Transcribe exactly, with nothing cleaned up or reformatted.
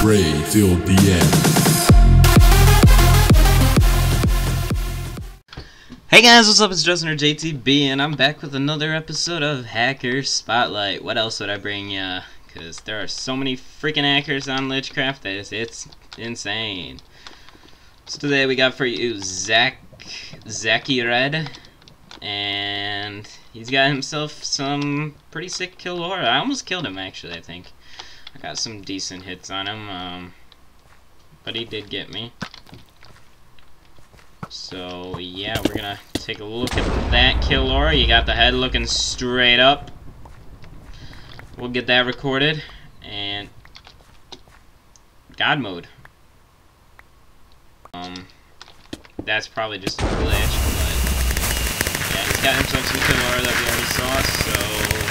pray till the end. Hey guys, what's up? It's JessnerJTB, and I'm back with another episode of Hacker Spotlight. What else would I bring ya? Because there are so many freaking hackers on Lichcraft that it's, it's insane. So today we got for you Zack, Zacky Red, and he's got himself some pretty sick kill aura. I almost killed him, actually, I think. I got some decent hits on him, um, but he did get me. So, yeah, we're gonna take a look at that kill aura. You got the head looking straight up. We'll get that recorded, and God mode. Um, that's probably just a glitch. Got himself some kill aura that we already saw, so